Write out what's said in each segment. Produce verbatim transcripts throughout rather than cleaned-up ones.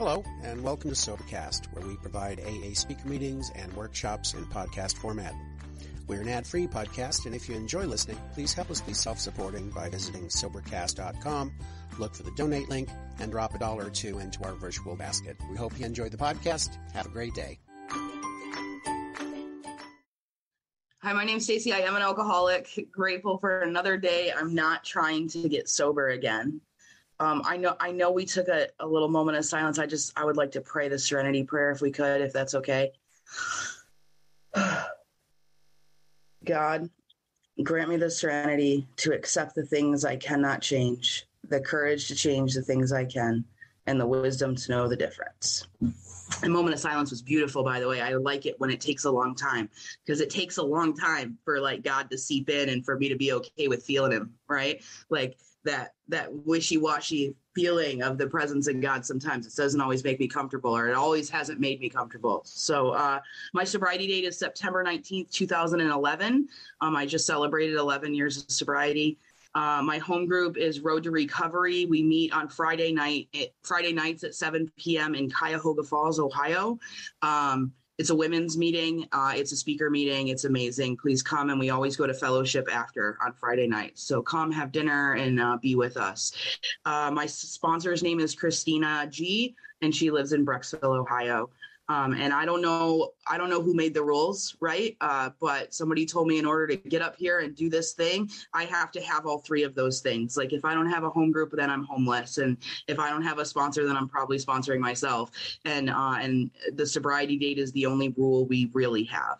Hello, and welcome to SoberCast, where we provide A A speaker meetings and workshops in podcast format. We're an ad-free podcast, and if you enjoy listening, please help us be self-supporting by visiting SoberCast dot com, look for the donate link, and drop a dollar or two into our virtual basket. We hope you enjoyed the podcast. Have a great day. Hi, my name's Stacie. I am an alcoholic, grateful for another day. I'm not trying to get sober again. Um, I know I know we took a, a little moment of silence. I just, I would like to pray the serenity prayer if we could, if that's okay. God, grant me the serenity to accept the things I cannot change, the courage to change the things I can, and the wisdom to know the difference. A moment of silence was beautiful, by the way. I like it when it takes a long time, because it takes a long time for like God to seep in and for me to be okay with feeling him, right? Like that that wishy-washy feeling of the presence in God, sometimes it doesn't always make me comfortable, or it always hasn't made me comfortable. So uh, my sobriety date is September nineteenth, two thousand eleven. Um, I just celebrated eleven years of sobriety. Uh, my home group is Road to Recovery. We meet on Friday night, at, Friday nights at seven p.m. in Cuyahoga Falls, Ohio. Um, it's a women's meeting. Uh, it's a speaker meeting. It's amazing. Please come. And we always go to fellowship after on Friday night. So come have dinner and uh, be with us. Uh, my sponsor's name is Christina G, and she lives in Brecksville, Ohio. Um, and I don't know, I don't know who made the rules, right? Uh, but somebody told me in order to get up here and do this thing, I have to have all three of those things. Like if I don't have a home group, then I'm homeless. And if I don't have a sponsor, then I'm probably sponsoring myself. And, uh, and the sobriety date is the only rule we really have.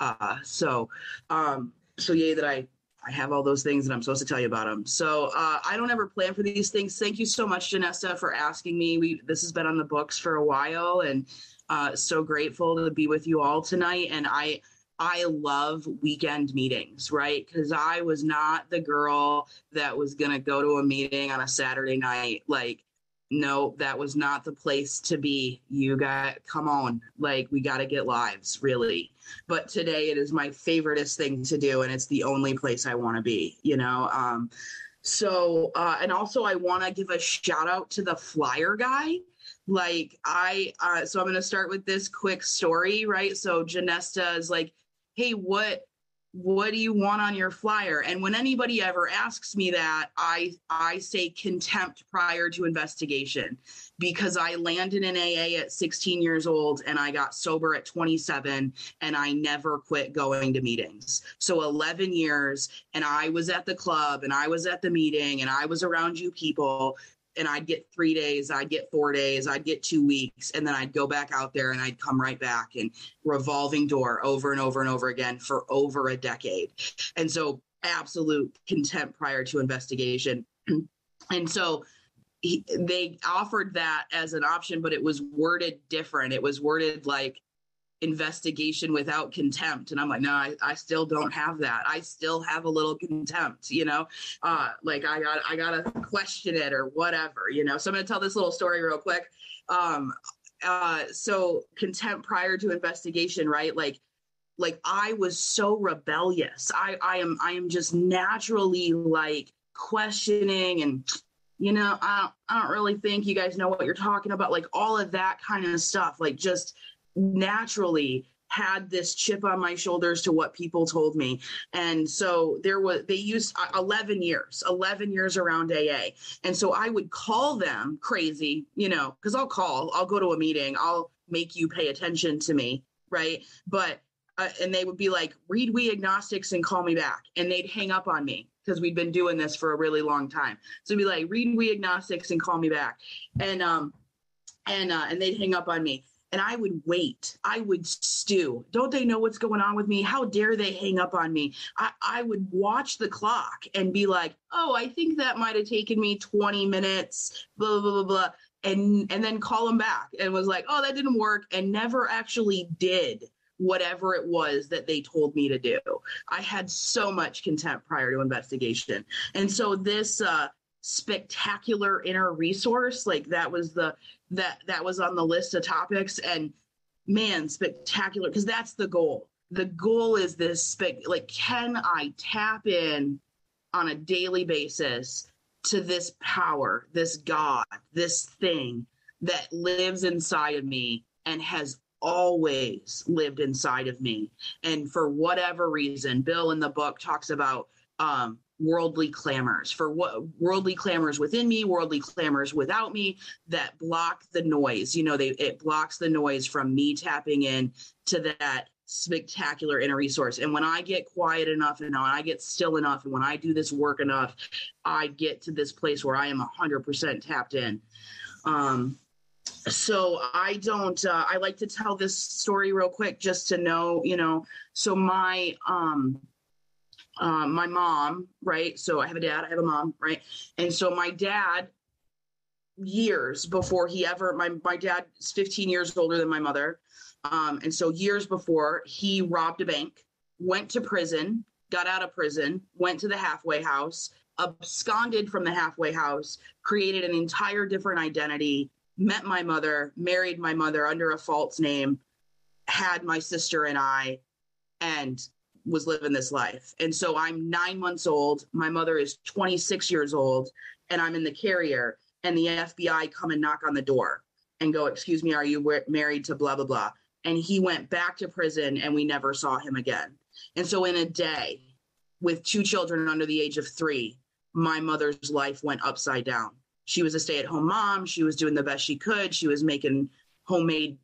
Uh, so, um, so yay that I, I have all those things and I'm supposed to tell you about them. So uh, I don't ever plan for these things. Thank you so much, Janessa, for asking me. We, this has been on the books for a while, and Uh, so grateful to be with you all tonight. And I, I love weekend meetings, right? Because I was not the girl that was going to go to a meeting on a Saturday night. Like, no, that was not the place to be. You got, come on, like we got to get lives, really. But today it is my favoriteest thing to do. And it's the only place I want to be, you know? Um, so, uh, and also I want to give a shout out to the flyer guy. Like I, uh, so I'm going to start with this quick story, right? So Janessa is like, hey, what, what do you want on your flyer? And when anybody ever asks me that, I, I say contempt prior to investigation, because I landed in A A at sixteen years old and I got sober at twenty-seven, and I never quit going to meetings. So eleven years, and I was at the club and I was at the meeting and I was around you people. And I'd get three days, I'd get four days, I'd get two weeks, and then I'd go back out there and I'd come right back, and revolving door over and over and over again for over a decade. And so absolute contempt prior to investigation. And so he, they offered that as an option, but it was worded different. It was worded like investigation without contempt. And I'm like, no, I, I still don't have that. I still have a little contempt, you know, uh, like I got, I got to question it or whatever, you know? So I'm going to tell this little story real quick. Um, uh, so contempt prior to investigation, right? Like, like I was so rebellious. I, I am, I am just naturally like questioning and, you know, I don't, I don't really think you guys know what you're talking about. Like all of that kind of stuff, like just naturally had this chip on my shoulders to what people told me. And so there was, they used eleven years, eleven years around A A. And so I would call them crazy, you know, because I'll call, I'll go to a meeting, I'll make you pay attention to me, right? But, uh, and they would be like, read We Agnostics and call me back. And they'd hang up on me, because we'd been doing this for a really long time. So it'd be like, read We Agnostics and call me back. And, um, and, uh, and they'd hang up on me. And I would wait. I would stew. Don't they know what's going on with me? How dare they hang up on me? I, I would watch the clock and be like, oh, I think that might have taken me twenty minutes, blah, blah, blah, blah. And, and then call them back and was like, oh, that didn't work. And never actually did whatever it was that they told me to do. I had so much contempt prior to investigation. And so this uh, spectacular inner resource, like that was the, that that was on the list of topics, and man, spectacular, because that's the goal. The goal is this spec, like, can I tap in on a daily basis to this power, this God, this thing that lives inside of me and has always lived inside of me. And for whatever reason, Bill in the book talks about um, worldly clamors, for what worldly clamors within me, worldly clamors without me that block the noise. You know, they it blocks the noise from me tapping in to that spectacular inner resource. And when I get quiet enough and when I get still enough and when I do this work enough, I get to this place where I am one hundred percent tapped in. Um, so I don't, uh, I like to tell this story real quick just to know, you know, so my, um, uh, my mom, right? So I have a dad, I have a mom, right? And so my dad, years before he ever, my, my dad is fifteen years older than my mother. Um, and so years before, he robbed a bank, went to prison, got out of prison, went to the halfway house, absconded from the halfway house, created an entire different identity, met my mother, married my mother under a false name, had my sister and I, and was living this life. And so I'm nine months old. My mother is twenty-six years old, and I'm in the carrier, and the F B I come and knock on the door and go, "Excuse me, are you married to blah, blah, blah?" And he went back to prison and we never saw him again. And so in a day with two children under the age of three, my mother's life went upside down. She was a stay-at-home mom. She was doing the best she could. She was making homemade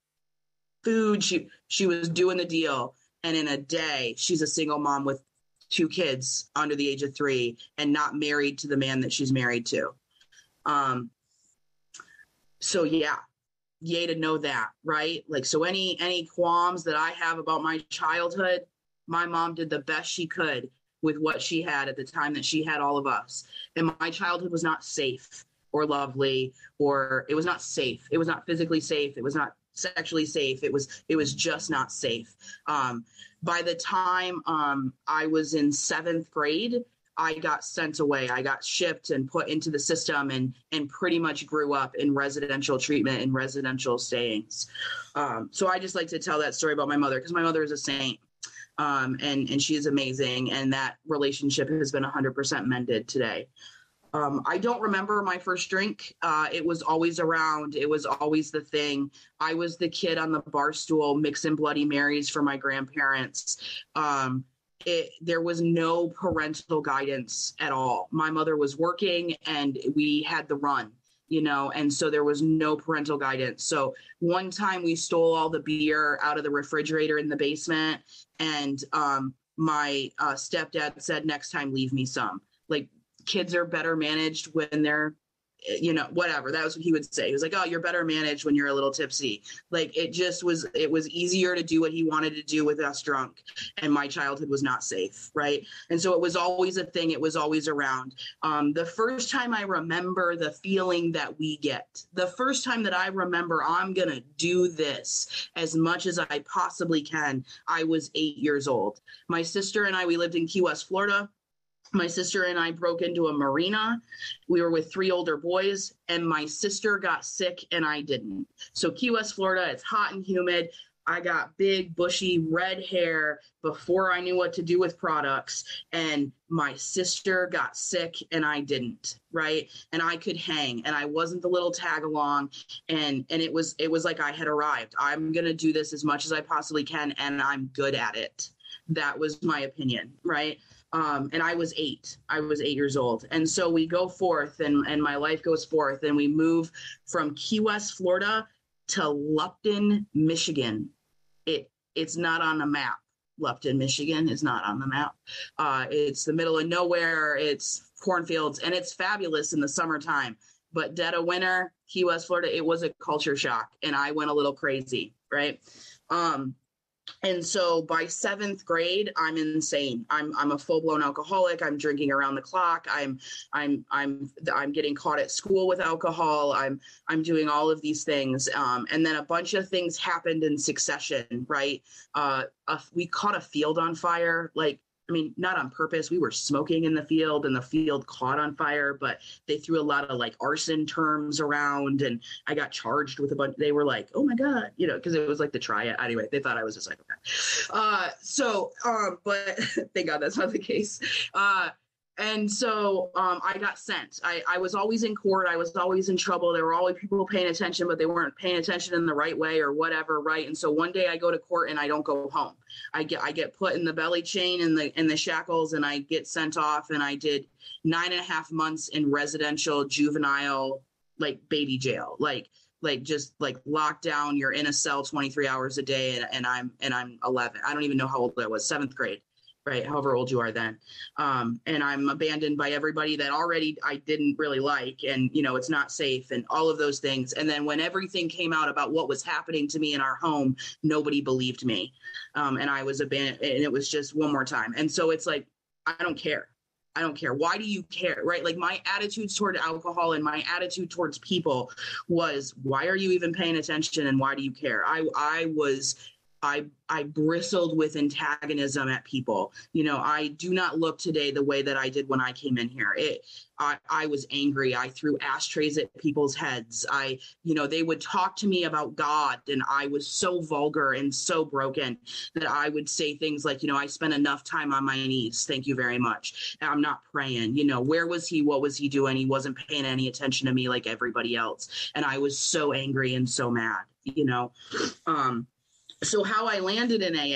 food. She, she was doing the deal. And in a day, she's a single mom with two kids under the age of three and not married to the man that she's married to. Um, so yeah. Yay to know that, right? Like, so any any qualms that I have about my childhood, my mom did the best she could with what she had at the time that she had all of us. And my childhood was not safe or lovely, or it was not safe. It was not physically safe. It was not sexually safe. It was it was just not safe. Um, by the time um, I was in seventh grade, I got sent away. I got shipped and put into the system and and pretty much grew up in residential treatment and residential stayings. Um, so I just like to tell that story about my mother because my mother is a saint, um, and, and she is amazing. And that relationship has been one hundred percent mended today. Um, I don't remember my first drink. Uh, it was always around. It was always the thing. I was the kid on the bar stool mixing Bloody Marys for my grandparents. Um, It, there was no parental guidance at all. My mother was working and we had the run, you know, and so there was no parental guidance. So one time we stole all the beer out of the refrigerator in the basement. And um, my uh, stepdad said, "Next time, leave me some." Like, kids are better managed when they're, you know, whatever. That was what he would say. He was like, "Oh, you're better managed when you're a little tipsy." Like, it just was, it was easier to do what he wanted to do with us drunk. And my childhood was not safe. Right. And so it was always a thing. It was always around. Um, the first time I remember the feeling that we get, the first time that I remember I'm going to do this as much as I possibly can, I was eight years old. My sister and I, we lived in Key West, Florida. My sister and I broke into a marina. We were with three older boys, and my sister got sick and I didn't. So Key West, Florida, it's hot and humid. I got big, bushy, red hair before I knew what to do with products, and my sister got sick and I didn't, right? And I could hang, and I wasn't the little tag along, and and it was it was like I had arrived. I'm going to do this as much as I possibly can, and I'm good at it. That was my opinion, right? Um, and I was eight, I was eight years old. And so we go forth and, and my life goes forth and we move from Key West, Florida to Lupton, Michigan. It It's not on the map. Lupton, Michigan is not on the map. Uh, it's the middle of nowhere. It's cornfields and it's fabulous in the summertime, but dead of winter, Key West, Florida, it was a culture shock and I went a little crazy, right? Um, And so by seventh grade, I'm insane. I'm I'm a full-blown alcoholic. I'm drinking around the clock. I'm I'm I'm I'm getting caught at school with alcohol. I'm I'm doing all of these things. Um, and then a bunch of things happened in succession, right? Uh, a, we caught a field on fire. Like, I mean, not on purpose. We were smoking in the field and the field caught on fire, but they threw a lot of like arson terms around and I got charged with a bunch. They were like, "Oh my God," you know, because it was like the triad. Anyway, they thought I was a psychopath. Uh, so, um, but thank God that's not the case. Uh, And so um, I got sent. I, I was always in court. I was always in trouble. There were always people paying attention, but they weren't paying attention in the right way or whatever, right? And so one day I go to court and I don't go home. I get I get put in the belly chain and the and the shackles, and I get sent off. And I did nine and a half months in residential juvenile, like baby jail, like like just like locked down. You're in a cell twenty-three hours a day, and, and I'm and I'm eleven. I don't even know how old I was. Seventh grade. Right, however old you are then. Um, and I'm abandoned by everybody that already I didn't really like, and, you know, it's not safe and all of those things. And then when everything came out about what was happening to me in our home, nobody believed me. Um, and I was abandoned, and it was just one more time. And so it's like, I don't care. I don't care. Why do you care? Right? Like my attitudes toward alcohol and my attitude towards people was, why are you even paying attention? And why do you care? I, I was I I bristled with antagonism at people. You know, I do not look today the way that I did when I came in here. It, I, I was angry. I threw ashtrays at people's heads. I, you know, they would talk to me about God, and I was so vulgar and so broken that I would say things like, you know, I spent enough time on my knees. Thank you very much. I'm not praying. You know, where was he? What was he doing? He wasn't paying any attention to me like everybody else. And I was so angry and so mad, you know. Um, So how I landed in A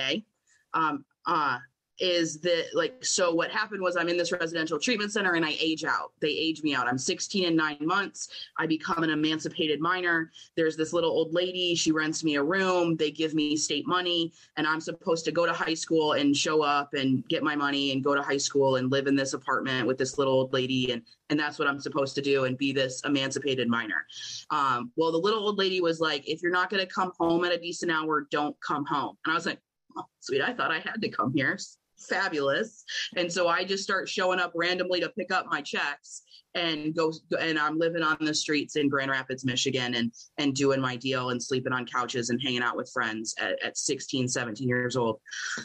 A um, uh, is that, like, so what happened was I'm in this residential treatment center and I age out. They age me out. I'm sixteen and nine months. I become an emancipated minor. There's this little old lady. She rents me a room. They give me state money, and I'm supposed to go to high school and show up and get my money and go to high school and live in this apartment with this little old lady. And, and that's what I'm supposed to do and be this emancipated minor. Um, well, the little old lady was like, if you're not going to come home at a decent hour, don't come home. And I was like, oh, sweet. I thought I had to come here. Fabulous. And so I just start showing up randomly to pick up my checks and go, and I'm living on the streets in Grand Rapids, Michigan, and, and doing my deal and sleeping on couches and hanging out with friends at, at sixteen, seventeen years old.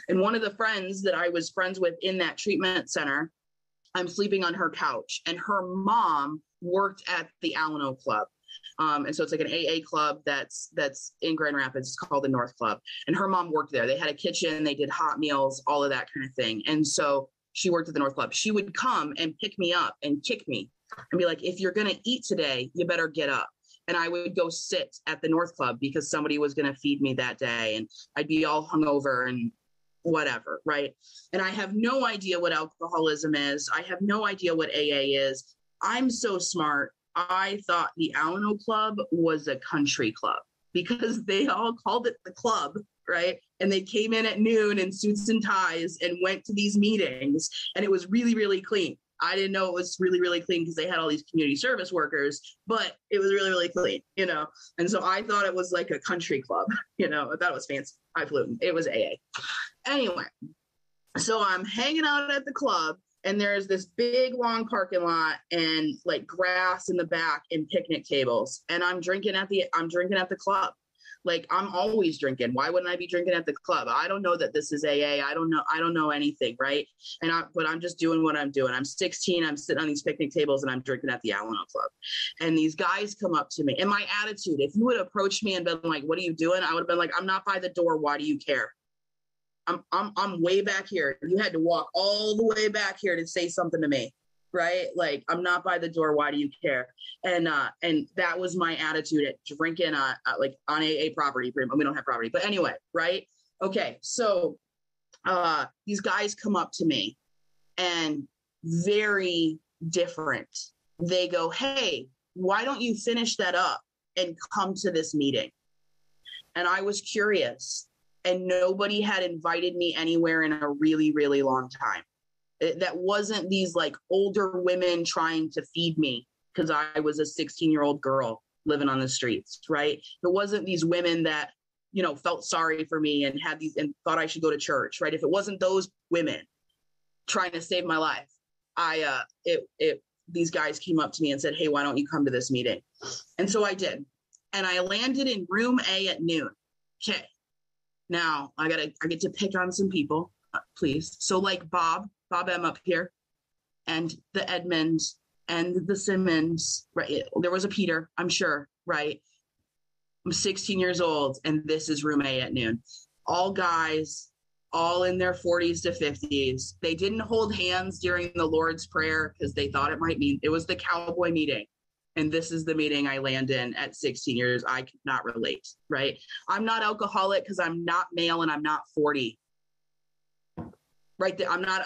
And one of the friends that I was friends with in that treatment center, I'm sleeping on her couch, and her mom worked at the Alano Club. Um, and so it's like an A A club that's that's in Grand Rapids. It's called the North Club. And her mom worked there. They had a kitchen. They did hot meals, all of that kind of thing. And so she worked at the North Club. She would come and pick me up and kick me and be like, if you're going to eat today, you better get up. And I would go sit at the North Club because somebody was going to feed me that day. And I'd be all hungover and whatever, right? And I have no idea what alcoholism is. I have no idea what A A is. I'm so smart. I thought the Alano Club was a country club because they all called it the club, right? And they came in at noon in suits and ties and went to these meetings, and it was really, really clean. I didn't know it was really, really clean because they had all these community service workers, but it was really, really clean, you know? And so I thought it was like a country club, you know? I thought it was fancy. I flew. It was A A. Anyway, so I'm hanging out at the club, and there's this big, long parking lot and like grass in the back and picnic tables. And I'm drinking at the, I'm drinking at the club. Like I'm always drinking. Why wouldn't I be drinking at the club? I don't know that this is A A. I don't know. I don't know anything. Right. And I, but I'm just doing what I'm doing. I'm sixteen. I'm sitting on these picnic tables and I'm drinking at the Alano Club. And these guys come up to me, and my attitude, if you would approach me and been like, what are you doing? I would have been like, I'm not by the door. Why do you care? I'm I'm I'm way back here. You had to walk all the way back here to say something to me, right? Like, I'm not by the door. Why do you care? And uh, and that was my attitude at drinking uh, like on A A property. We don't have property, but anyway, right? Okay, so uh, these guys come up to me, and very different. They go, hey, why don't you finish that up and come to this meeting? And I was curious. And nobody had invited me anywhere in a really, really long time. It, that wasn't these like older women trying to feed me because I was a sixteen-year-old girl living on the streets, right? It wasn't these women that, you know, felt sorry for me and had these and thought I should go to church, right? If it wasn't those women trying to save my life, I uh, it it these guys came up to me and said, hey, why don't you come to this meeting? And so I did. And I landed in room A at noon. Okay. Now I gotta, I get to pick on some people, please. So like Bob, Bob M up here, and the Edmund and the Simmons, right? There was a Peter, I'm sure, right? I'm sixteen years old, and this is room A at noon. All guys, all in their forties to fifties. They didn't hold hands during the Lord's Prayer because they thought it might mean it was the cowboy meeting. And this is the meeting I land in at sixteen years. I could not relate, right? I'm not alcoholic because I'm not male and I'm not forty. Right? I'm not,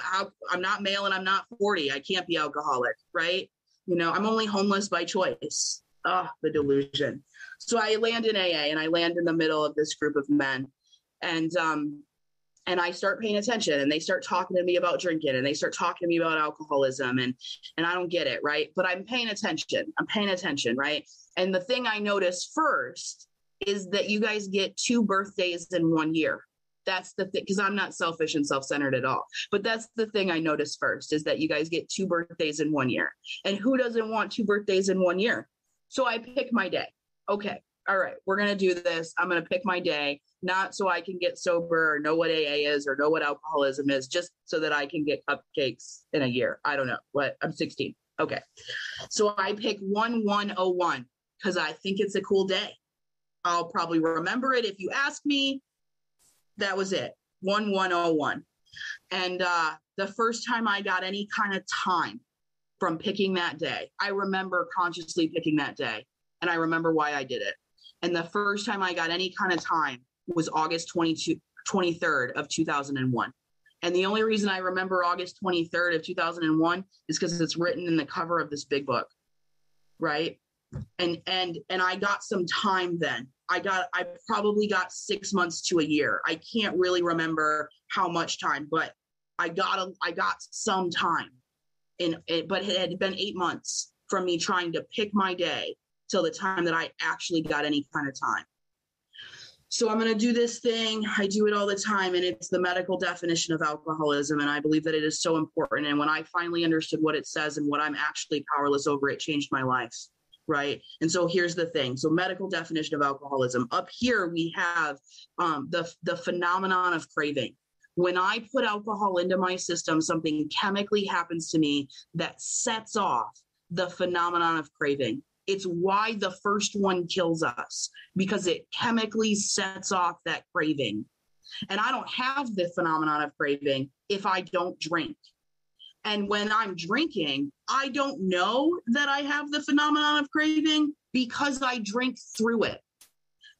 I'm not male and I'm not forty. I can't be alcoholic, right? You know, I'm only homeless by choice. Oh, the delusion. So I land in A A and I land in the middle of this group of men. And, um, and I start paying attention and they start talking to me about drinking and they start talking to me about alcoholism and, and I don't get it. Right. But I'm paying attention. I'm paying attention. Right. And the thing I notice first is that you guys get two birthdays in one year. That's the thing. Cause I'm not selfish and self-centered at all, but that's the thing I notice first is that you guys get two birthdays in one year. And who doesn't want two birthdays in one year? So I pick my day. Okay. All right. We're going to do this. I'm going to pick my day. Not so I can get sober or know what A A is or know what alcoholism is, just so that I can get cupcakes in a year. I don't know what I'm sixteen. Okay. So I pick one one oh one because I think it's a cool day. I'll probably remember it if you ask me. That was it. one one oh one. And uh, the first time I got any kind of time from picking that day, I remember consciously picking that day and I remember why I did it. And the first time I got any kind of time was August twenty-second, twenty-third of two thousand one. And the only reason I remember August twenty-third of two thousand one is because it's written in the cover of this big book. Right. And, and, and I got some time then. I got, I probably got six months to a year. I can't really remember how much time, but I got, a, I got some time in it, but it had been eight months from me trying to pick my day till the time that I actually got any kind of time. So I'm going to do this thing. I do it all the time. And it's the medical definition of alcoholism. And I believe that it is so important. And when I finally understood what it says and what I'm actually powerless over, it changed my life. Right. And so here's the thing. So medical definition of alcoholism. Up here, we have um, the, the phenomenon of craving. When I put alcohol into my system, something chemically happens to me that sets off the phenomenon of craving. It's why the first one kills us, because it chemically sets off that craving. And I don't have the phenomenon of craving if I don't drink. And when I'm drinking, I don't know that I have the phenomenon of craving because I drink through it.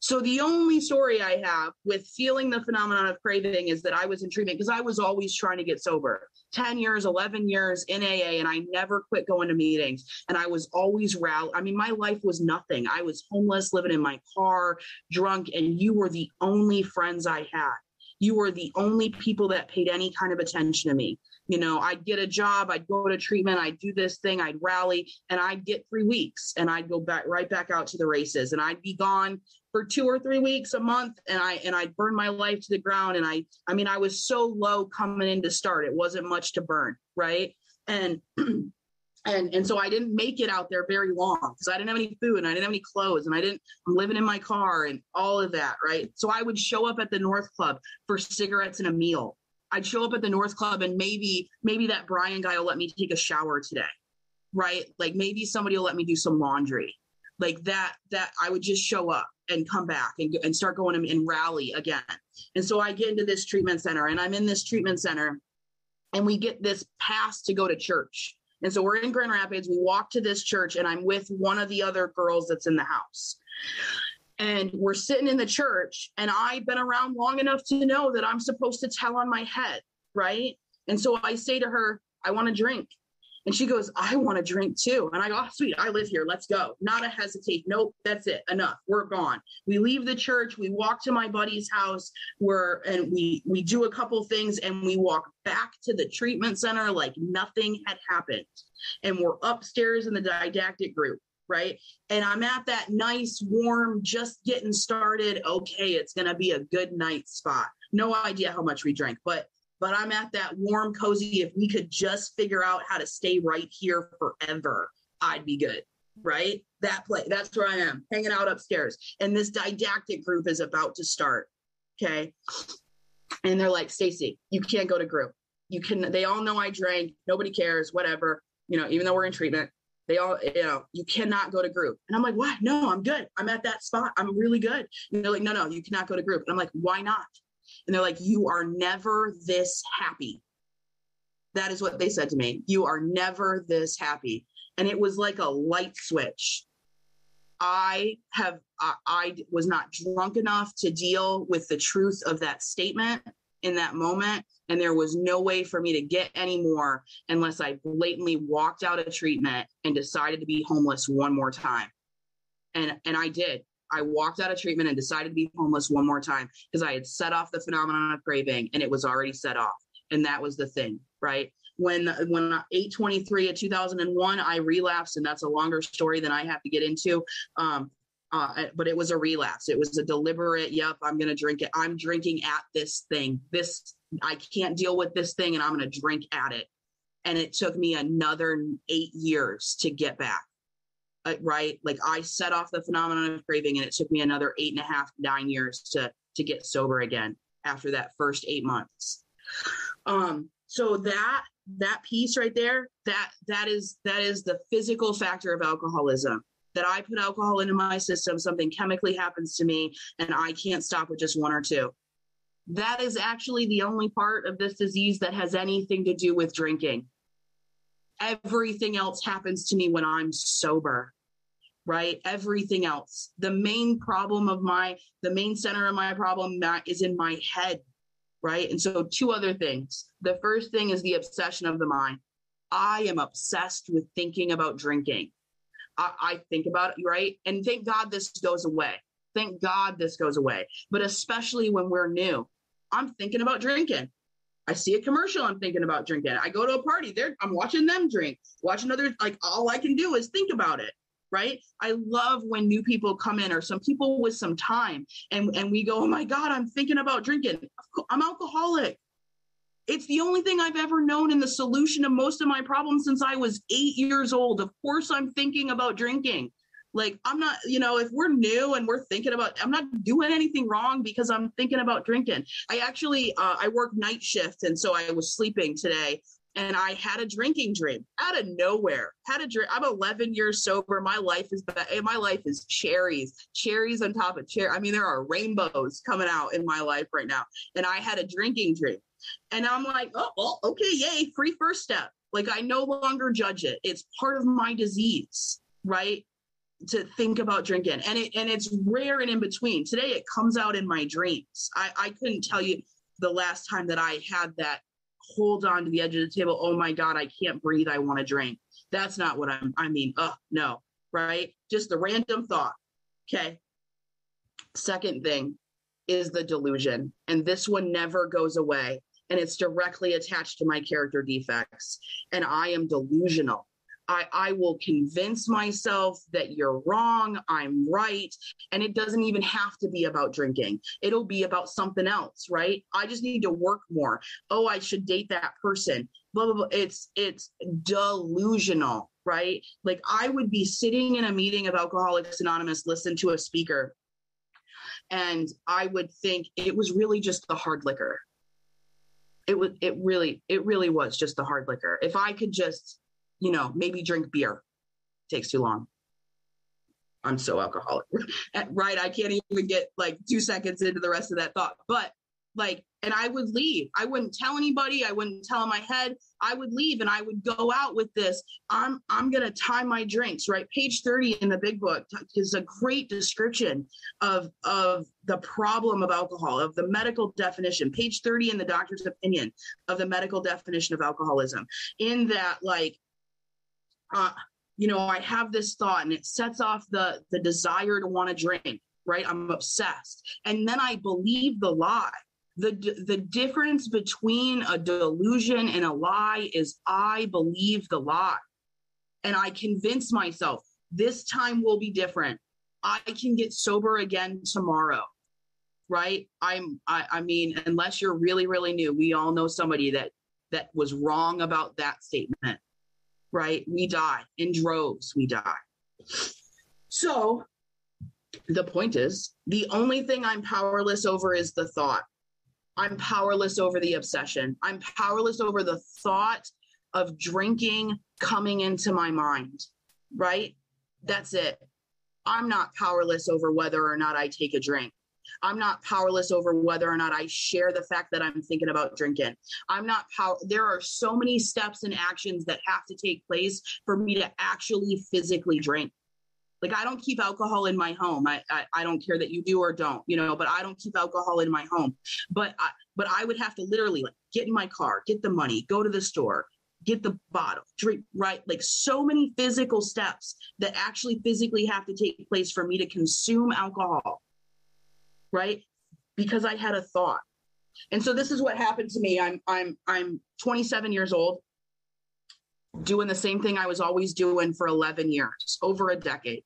So the only story I have with feeling the phenomenon of craving is that I was in treatment because I was always trying to get sober. ten years, eleven years in A A, and I never quit going to meetings. And I was always rallied. I mean, my life was nothing. I was homeless, living in my car, drunk, and you were the only friends I had. You were the only people that paid any kind of attention to me. You know, I'd get a job, I'd go to treatment, I'd do this thing, I'd rally, and I'd get three weeks and I'd go back right back out to the races, and I'd be gone for two or three weeks a month. And I, and I'd burn my life to the ground. And I, I mean, I was so low coming in to start. It wasn't much to burn. Right. And, and, and so I didn't make it out there very long because I didn't have any food and I didn't have any clothes and I didn't, I'm living in my car and all of that. Right. So I would show up at the North Club for cigarettes and a meal. I'd show up at the North Club and maybe, maybe that Brian guy will let me take a shower today, right? Like maybe somebody will let me do some laundry. Like that, that I would just show up and come back and, and start going and rally again. And so I get into this treatment center and I'm in this treatment center and we get this pass to go to church. And so we're in Grand Rapids. We walk to this church and I'm with one of the other girls that's in the house. And we're sitting in the church, and I've been around long enough to know that I'm supposed to tell on my head, right? And so I say to her, I want to drink. And she goes, I want to drink too. And I go, oh, sweet, I live here. Let's go. Not a hesitate. Nope, that's it. Enough. We're gone. We leave the church. We walk to my buddy's house. We're, and we, we do a couple things, and we walk back to the treatment center like nothing had happened. And we're upstairs in the didactic group. Right. And I'm at that nice, warm, just getting started. Okay. It's going to be a good night spot. No idea how much we drank, but, but I'm at that warm, cozy. If we could just figure out how to stay right here forever, I'd be good. Right. That place. That's where I am hanging out upstairs. And this didactic group is about to start. Okay. And they're like, Stacie, you can't go to group. You can, they all know I drank. Nobody cares, whatever, you know, even though we're in treatment. They all, you know, you cannot go to group. And I'm like, why? No, I'm good. I'm at that spot. I'm really good. And they're like, no, no, you cannot go to group. And I'm like, why not? And they're like, you are never this happy. That is what they said to me. You are never this happy. And it was like a light switch. I have, I, I was not drunk enough to deal with the truth of that statement in that moment. And there was no way for me to get any more unless I blatantly walked out of treatment and decided to be homeless one more time. And, and I did. I walked out of treatment and decided to be homeless one more time because I had set off the phenomenon of craving and it was already set off. And that was the thing, right? When, when eight twenty-three of two thousand one, I relapsed, and that's a longer story than I have to get into. Um, uh, but it was a relapse. It was a deliberate, yep, I'm going to drink it. I'm drinking at this thing. This, I can't deal with this thing and I'm going to drink at it. And it took me another eight years to get back. Uh, right? Like I set off the phenomenon of craving and it took me another eight and a half, nine years to, to get sober again after that first eight months. Um, so that, that piece right there, that, that is, that is the physical factor of alcoholism, that I put alcohol into my system, something chemically happens to me and I can't stop with just one or two. That is actually the only part of this disease that has anything to do with drinking. Everything else happens to me when I'm sober, right? Everything else. The main problem of my, the main center of my problem is in my head, right? And so two other things. The first thing is the obsession of the mind. I am obsessed with thinking about drinking. I, I think about it, right? And thank God this goes away. Thank God this goes away. But especially when we're new, I'm thinking about drinking. I see a commercial, I'm thinking about drinking. I go to a party, there I'm watching them drink, watching others, like all I can do is think about it, right? I love when new people come in or some people with some time and, and we go, oh my God, I'm thinking about drinking. I'm alcoholic. It's the only thing I've ever known in the solution of most of my problems since I was eight years old. Of course I'm thinking about drinking. Like I'm not, you know, if we're new and we're thinking about, I'm not doing anything wrong because I'm thinking about drinking. I actually, uh, I work night shift. And so I was sleeping today and I had a drinking dream out of nowhere. Had a drink. I'm eleven years sober. My life is, my life is cherries, cherries on top of cherry. I mean, there are rainbows coming out in my life right now. And I had a drinking dream and I'm like, oh, well, okay. Yay. Free first step. Like I no longer judge it. It's part of my disease, right? To think about drinking, and it and it's rare and in between. Today it comes out in my dreams. I, I couldn't tell you the last time that I had that hold on to the edge of the table. Oh my God, I can't breathe. I want to drink. That's not what I'm, I mean, uh, no, right? Just the random thought. Okay. Second thing is the delusion. And this one never goes away. And it's directly attached to my character defects. And I am delusional. I, I will convince myself that you're wrong, I'm right. And it doesn't even have to be about drinking. It'll be about something else, right? I just need to work more. Oh, I should date that person. Blah, blah, blah. It's, it's delusional, right? Like I would be sitting in a meeting of Alcoholics Anonymous, listen to a speaker, and I would think it was really just the hard liquor. It was, it really, it really was just the hard liquor. If I could just, you know, maybe drink beer. Takes too long. I'm so alcoholic, right? I can't even get like two seconds into the rest of that thought. But like, and I would leave. I wouldn't tell anybody. I wouldn't tell in my head. I would leave and I would go out with this. I'm, I'm going to time my drinks, right? Page thirty in the big book is a great description of, of the problem of alcohol, of the medical definition, page thirty in the doctor's opinion of the medical definition of alcoholism, in that like, Uh, you know, I have this thought and it sets off the, the desire to want to drink, right? I'm obsessed. And then I believe the lie. The, the difference between a delusion and a lie is I believe the lie. And I convince myself this time will be different. I can get sober again tomorrow, right? I'm, I, I mean, unless you're really, really new, we all know somebody that, that was wrong about that statement. Right? We die in droves, we die. So the point is, the only thing I'm powerless over is the thought. I'm powerless over the obsession. I'm powerless over the thought of drinking coming into my mind, right? That's it. I'm not powerless over whether or not I take a drink. I'm not powerless over whether or not I share the fact that I'm thinking about drinking. I'm not power. There are so many steps and actions that have to take place for me to actually physically drink. Like, I don't keep alcohol in my home. I, I I don't care that you do or don't, you know, but I don't keep alcohol in my home. But I, but I would have to literally, like, get in my car, get the money, go to the store, get the bottle, drink, right? Like, so many physical steps that actually physically have to take place for me to consume alcohol, right? Because I had a thought. And so this is what happened to me. I'm I'm I'm twenty-seven years old, doing the same thing I was always doing for eleven years, over a decade.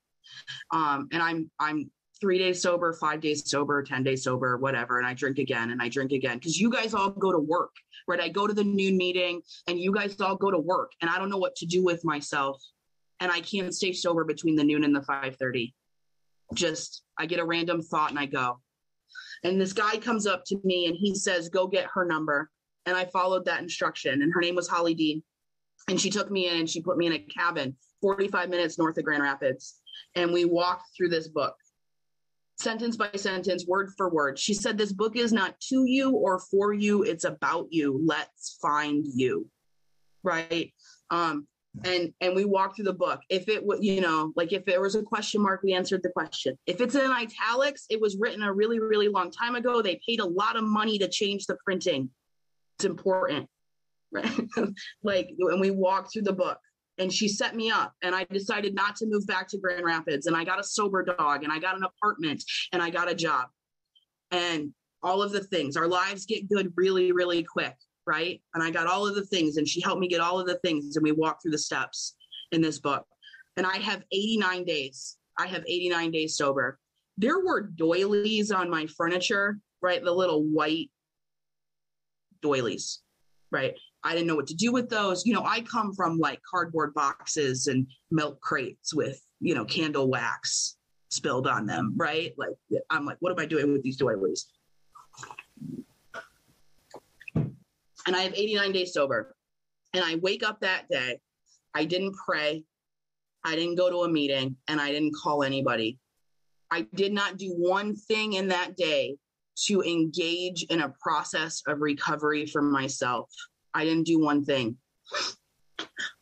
Um, and I'm, I'm three days sober, five days sober, ten days sober, whatever. And I drink again and I drink again. Cause you guys all go to work, right? I go to the noon meeting and you guys all go to work, and I don't know what to do with myself. And I can't stay sober between the noon and the five thirty. Just, I get a random thought and I go, and this guy comes up to me and he says, go get her number. And I followed that instruction, and her name was Holly Dean. And she took me in and she put me in a cabin forty-five minutes north of Grand Rapids. And we walked through this book, sentence by sentence, word for word. She said, this book is not to you or for you. It's about you. Let's find you. Right. Um, and, and we walked through the book. If it would, you know, like, if there was a question mark, we answered the question. If it's in italics, it was written a really, really long time ago. They paid a lot of money to change the printing. It's important. Right. Like, and we walked through the book, and she set me up, and I decided not to move back to Grand Rapids, and I got a sober dog, and I got an apartment, and I got a job, and all of the things. Our lives get good really, really quick. Right. And I got all of the things, and she helped me get all of the things. And we walked through the steps in this book, and I have eighty-nine days. I have eighty-nine days sober. There were doilies on my furniture, right? The little white doilies, right? I didn't know what to do with those. You know, I come from, like, cardboard boxes and milk crates with, you know, candle wax spilled on them, right? Like, I'm like, what am I doing with these doilies? And I have eighty-nine days sober. And I wake up that day. I didn't pray. I didn't go to a meeting, and I didn't call anybody. I did not do one thing in that day to engage in a process of recovery for myself. I didn't do one thing.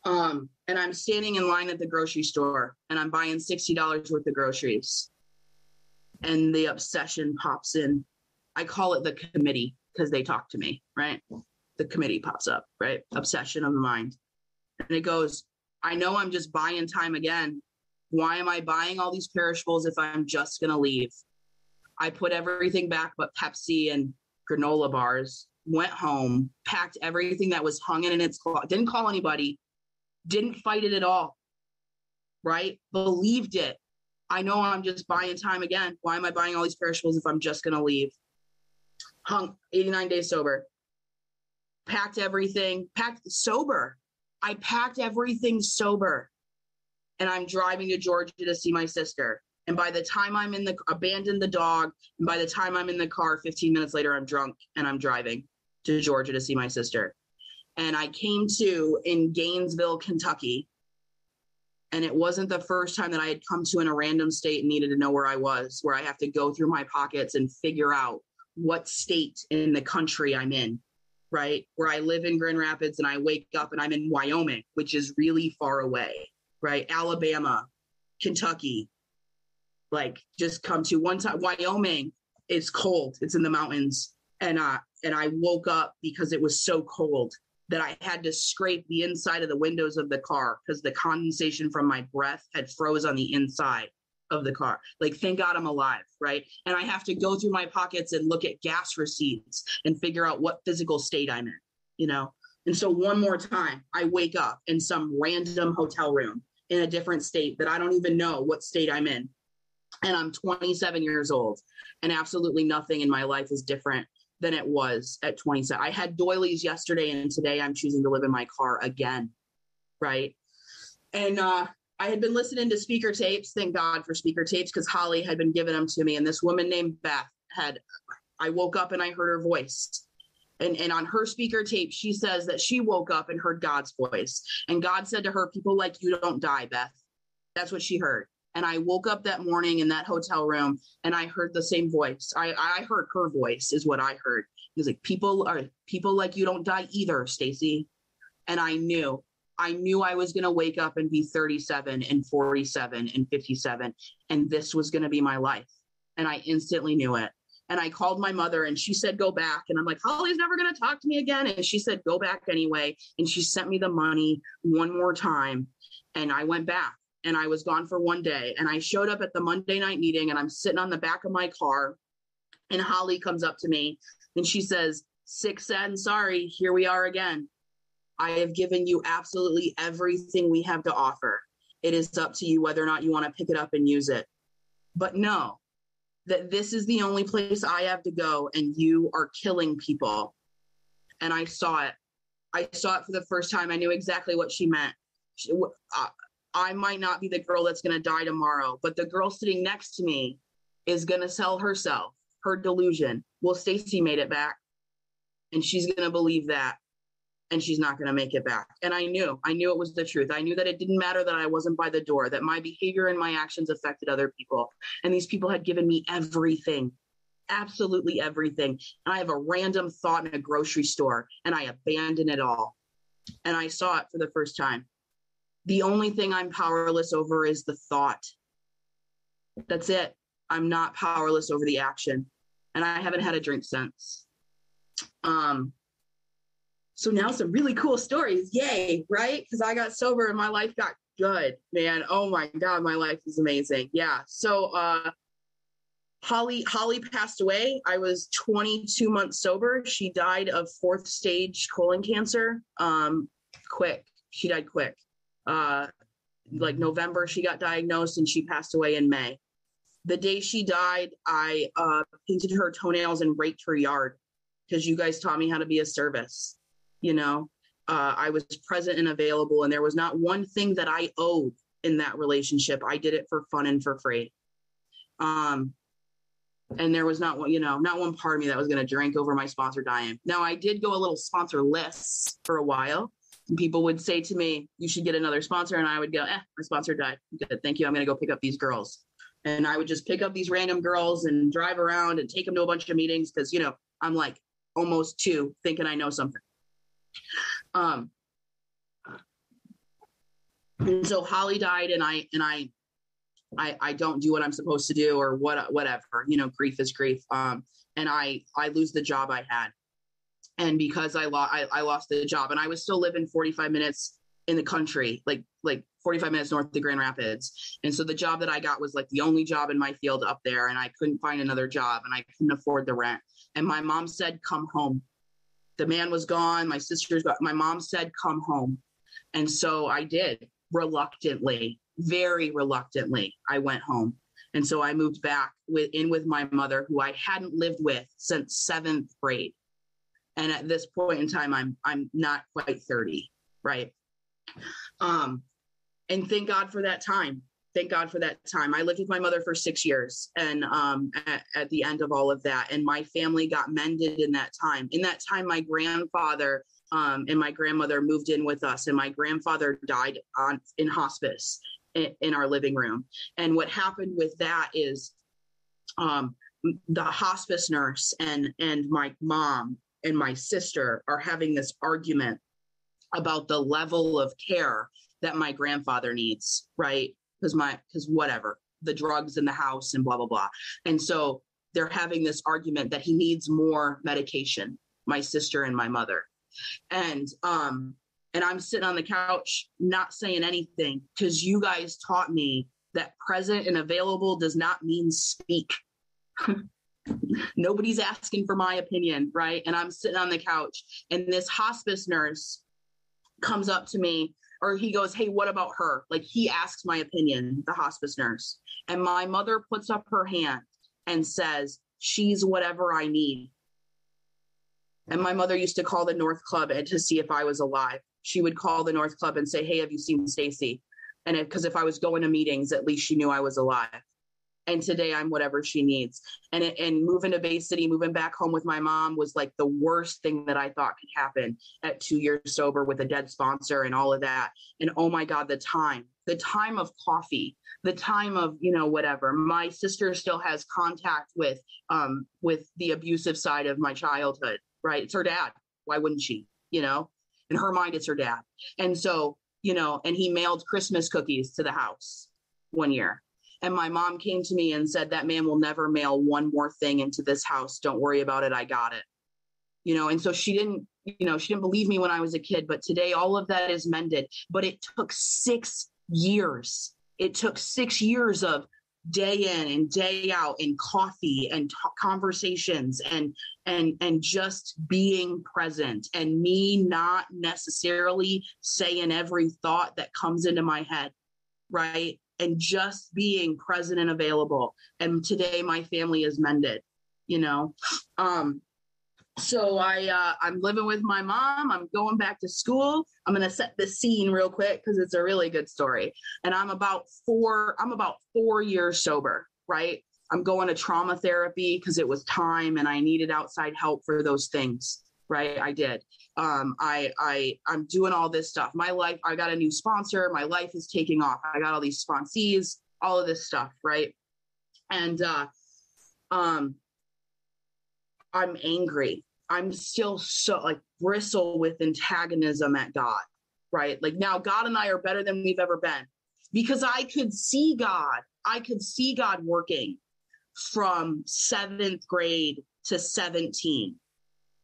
Um, and I'm standing in line at the grocery store, and I'm buying sixty dollars worth of groceries. And the obsession pops in. I call it the committee because they talk to me, right? The committee pops up, right? Obsession of the mind. And it goes, I know I'm just buying time again. Why am I buying all these perishables if I'm just going to leave? I put everything back but Pepsi and granola bars. Went home, packed everything that was hung in its closet, didn't call anybody, didn't fight it at all, right? Believed it. I know I'm just buying time again. Why am I buying all these perishables if I'm just going to leave? Hung, eighty-nine days sober. Packed everything, packed sober. I packed everything sober. And I'm driving to Georgia to see my sister. And by the time I'm in the, abandoned the dog, and by the time I'm in the car, fifteen minutes later, I'm drunk and I'm driving to Georgia to see my sister. And I came to in Gainesville, Kentucky. And it wasn't the first time that I had come to in a random state and needed to know where I was, where I have to go through my pockets and figure out what state in the country I'm in, right? Where I live in Grand Rapids, and I wake up and I'm in Wyoming, which is really far away, right? Alabama, Kentucky, like, just come to one time. Wyoming is cold. It's in the mountains. And uh, and I woke up because it was so cold that I had to scrape the inside of the windows of the car because the condensation from my breath had froze on the inside of the car. Like, thank God I'm alive, right? And I have to go through my pockets and look at gas receipts and figure out what physical state I'm in, you know? And so one more time, I wake up in some random hotel room in a different state that I don't even know what state I'm in. And I'm twenty-seven years old, and absolutely nothing in my life is different than it was at twenty-seven. I had doilies yesterday, and today I'm choosing to live in my car again, right? And uh, I had been listening to speaker tapes. Thank God for speaker tapes, because Holly had been giving them to me. And this woman named Beth had, I woke up and I heard her voice. And, and on her speaker tape, she says that she woke up and heard God's voice. And God said to her, people like you don't die, Beth. That's what she heard. And I woke up that morning in that hotel room and I heard the same voice. I, I heard her voice is what I heard. He was like, people are people like you don't die either, Stacie. And I knew, I knew I was going to wake up and be thirty-seven and forty-seven and fifty-seven. And this was going to be my life. And I instantly knew it. And I called my mother and she said, go back. And I'm like, Holly's never going to talk to me again. And she said, go back anyway. And she sent me the money one more time. And I went back and I was gone for one day. And I showed up at the Monday night meeting and I'm sitting on the back of my car. And Holly comes up to me and she says, sick, sad, and sorry, here we are again. I have given you absolutely everything we have to offer. It is up to you whether or not you want to pick it up and use it. But no, that this is the only place I have to go and you are killing people. And I saw it. I saw it for the first time. I knew exactly what she meant. She, I, I might not be the girl that's going to die tomorrow, but the girl sitting next to me is going to sell herself, her delusion. Well, Stacie made it back and she's going to believe that. And she's not going to make it back. And I knew, I knew it was the truth. I knew that it didn't matter that I wasn't by the door, that my behavior and my actions affected other people. And these people had given me everything, absolutely everything. And I have a random thought in a grocery store and I abandon it all. And I saw it for the first time. The only thing I'm powerless over is the thought. That's it. I'm not powerless over the action. And I haven't had a drink since. Um, So now some really cool stories. Yay, right? Because I got sober and my life got good, man. Oh my God, my life is amazing. Yeah. So uh, Holly, Holly passed away. I was twenty-two months sober. She died of fourth stage colon cancer. Um, quick. She died quick. Uh, like November, she got diagnosed and she passed away in May. The day she died, I uh, painted her toenails and raked her yard because you guys taught me how to be of service. You know, uh, I was present and available, and there was not one thing that I owed in that relationship. I did it for fun and for free. Um, and there was not one, you know, not one part of me that was going to drink over my sponsor dying. Now, I did go a little sponsorless for a while. And people would say to me, you should get another sponsor. And I would go, eh, my sponsor died. Good, thank you. I'm going to go pick up these girls. And I would just pick up these random girls and drive around and take them to a bunch of meetings because, you know, I'm like almost two thinking I know something. Um, and so Holly died and I, and I, I, I don't do what I'm supposed to do or what, whatever, you know, grief is grief. Um, and I, I lose the job I had. And because I lost, I, I lost the job and I was still living forty-five minutes in the country, like, like forty-five minutes north of Grand Rapids. And so the job that I got was like the only job in my field up there. And I couldn't find another job and I couldn't afford the rent. And my mom said, come home. The man was gone. My sisters got, my mom said, come home. And so I did reluctantly, very reluctantly. I went home. And so I moved back with, in with my mother, who I hadn't lived with since seventh grade. And at this point in time, I'm, I'm not quite thirty. Right. Um, and thank God for that time. Thank God for that time. I lived with my mother for six years and um, at, at the end of all of that. And my family got mended in that time. In that time, my grandfather um, and my grandmother moved in with us. And my grandfather died on, in hospice in, in our living room. And what happened with that is um, the hospice nurse and, and my mom and my sister are having this argument about the level of care that my grandfather needs, right? Because my, because whatever, the drugs in the house and blah, blah, blah. And so they're having this argument that he needs more medication, my sister and my mother. And, um, and I'm sitting on the couch, not saying anything, because you guys taught me that present and available does not mean speak. Nobody's asking for my opinion, right? And I'm sitting on the couch and this hospice nurse comes up to me. Or he goes, hey, what about her? Like he asks my opinion, the hospice nurse. And my mother puts up her hand and says, she's whatever I need. And my mother used to call the North Club to see if I was alive. She would call the North Club and say, hey, have you seen Stacie? And because if, if I was going to meetings, at least she knew I was alive. And today I'm whatever she needs. And, and moving to Bay City, moving back home with my mom was like the worst thing that I thought could happen at two years sober with a dead sponsor and all of that. And oh my God, the time the time of coffee, the time of, you know, whatever. My sister still has contact with, um, with the abusive side of my childhood, right? It's her dad. Why wouldn't she, you know, in her mind, it's her dad. And so, you know, and he mailed Christmas cookies to the house one year. And my mom came to me and said, that man will never mail one more thing into this house. Don't worry about it. I got it. You know, and so she didn't, you know, she didn't believe me when I was a kid, but today all of that is mended. But it took six years. It took six years of day in and day out and coffee and t- conversations and, and, and just being present and me not necessarily saying every thought that comes into my head. Right. And just being present and available. And today my family is mended, you know? Um, So I, uh, I'm living with my mom. I'm going back to school. I'm going to set the scene real quick because it's a really good story. And I'm about four, I'm about four years sober, right? I'm going to trauma therapy because it was time and I needed outside help for those things, right? I did. Um, I, I, I'm doing all this stuff. My life, I got a new sponsor. My life is taking off. I got all these sponsees, all of this stuff, right? And uh, um, I'm angry. I'm still so like bristle with antagonism at God, right? Like now God and I are better than we've ever been because I could see God. I could see God working from seventh grade to seventeen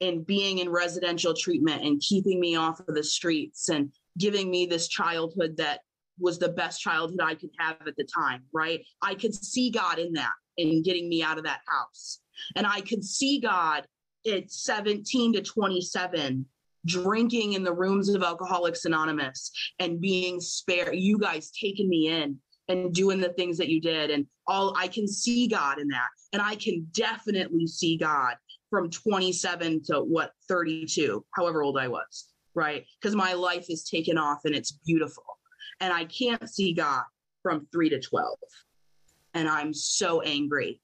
and being in residential treatment and keeping me off of the streets and giving me this childhood that was the best childhood I could have at the time, right? I could see God in that and getting me out of that house. And I could see God at seventeen to twenty-seven drinking in the rooms of Alcoholics Anonymous and being spared, you guys taking me in and doing the things that you did. And all I can see God in that. And I can definitely see God from twenty-seven to what, thirty-two, however old I was, right? Because my life is taken off and it's beautiful. And I can't see God from three to twelve. And I'm so angry.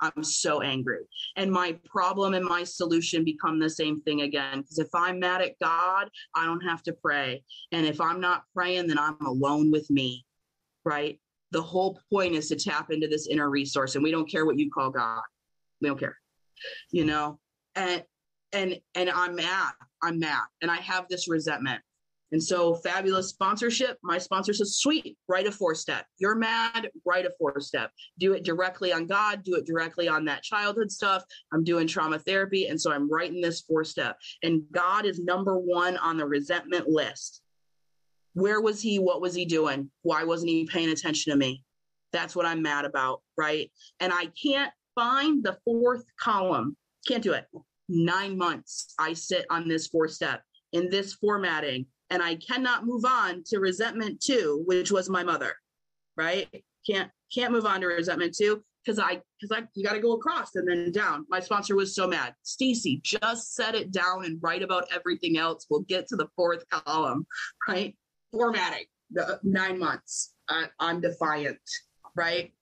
I'm so angry. And my problem and my solution become the same thing again. Because if I'm mad at God, I don't have to pray. And if I'm not praying, then I'm alone with me, right? The whole point is to tap into this inner resource. And we don't care what you call God. We don't care, you know? And, and, and I'm mad, I'm mad. And I have this resentment. And so fabulous sponsorship. My sponsor says, sweet, write a four step. You're mad, write a four step. Do it directly on God. Do it directly on that childhood stuff. I'm doing trauma therapy. And so I'm writing this four step. And God is number one on the resentment list. Where was he? What was he doing? Why wasn't he paying attention to me? That's what I'm mad about, right? And I can't find the fourth column. Can't do it. Nine months I sit on this four step in this formatting. And I cannot move on to resentment two, which was my mother, right? Can't can't move on to resentment two because I because I you got to go across and then down. My sponsor was so mad. Stacie, just set it down and write about everything else. We'll get to the fourth column, right? Formatting. The nine months. I, I'm defiant, right?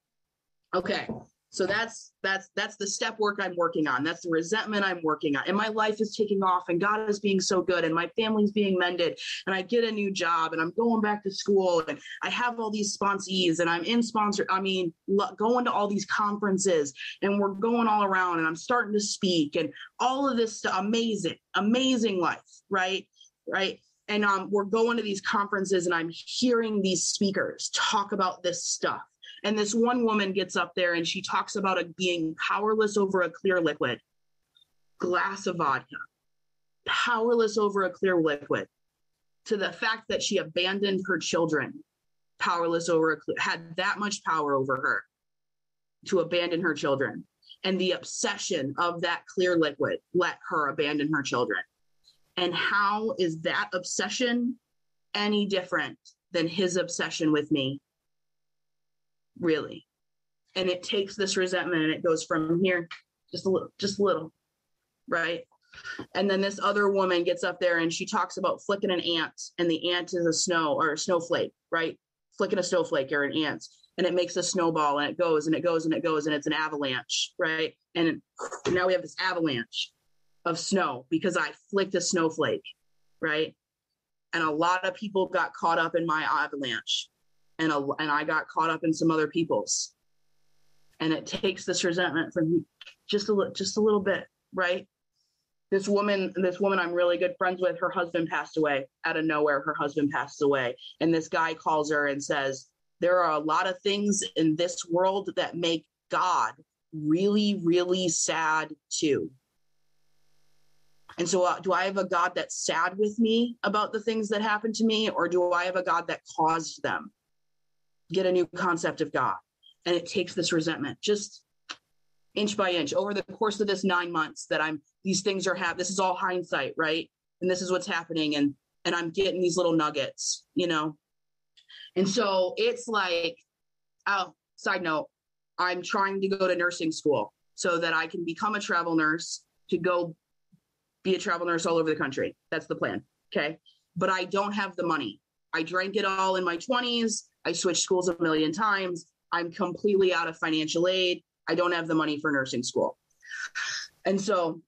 Okay. So that's, that's, that's the step work I'm working on. That's the resentment I'm working on. And my life is taking off and God is being so good and my family's being mended and I get a new job and I'm going back to school and I have all these sponsees and I'm in sponsor. I mean, lo- going to all these conferences and we're going all around and I'm starting to speak and all of this st- amazing, amazing life. Right. Right. And um, we're going to these conferences and I'm hearing these speakers talk about this stuff. And this one woman gets up there and she talks about a, being powerless over a clear liquid, glass of vodka, powerless over a clear liquid, to the fact that she abandoned her children, powerless over, a, had that much power over her to abandon her children. And the obsession of that clear liquid let her abandon her children. And how is that obsession any different than his obsession with me? Really. And it takes this resentment and it goes from here, just a little, just a little, right? And then this other woman gets up there and she talks about flicking an ant, and the ant is a snow or a snowflake, right? Flicking a snowflake or an ant, and it makes a snowball and it goes and it goes and it goes and it's an avalanche, right? And now we have this avalanche of snow because I flicked a snowflake, right? And a lot of people got caught up in my avalanche. and, a, and I got caught up in some other people's. And it takes this resentment from just a little, just a little bit, right? This woman, this woman I'm really good friends with, her husband passed away out of nowhere. Her husband passed away. And this guy calls her and says, there are a lot of things in this world that make God really, really sad too. And so uh, do I have a God that's sad with me about the things that happened to me? Or do I have a God that caused them? Get a new concept of God. And it takes this resentment, just inch by inch over the course of this nine months that I'm, these things are happening. This is all hindsight, right? And this is what's happening. And, and I'm getting these little nuggets, you know? And so it's like, oh, side note, I'm trying to go to nursing school so that I can become a travel nurse, to go be a travel nurse all over the country. That's the plan. Okay. But I don't have the money. I drank it all in my twenties. I switched schools a million times. I'm completely out of financial aid. I don't have the money for nursing school. And so